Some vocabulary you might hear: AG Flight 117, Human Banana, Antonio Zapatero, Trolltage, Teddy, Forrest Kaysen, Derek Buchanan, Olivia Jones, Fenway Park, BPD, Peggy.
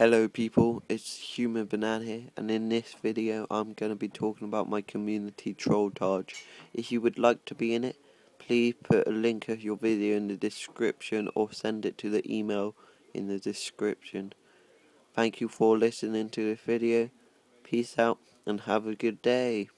Hello people, it's Human Banana here, and in this video I'm going to be talking about my community Trolltage. If you would like to be in it, please put a link of your video in the description or send it to the email in the description. Thank you for listening to this video, peace out and have a good day.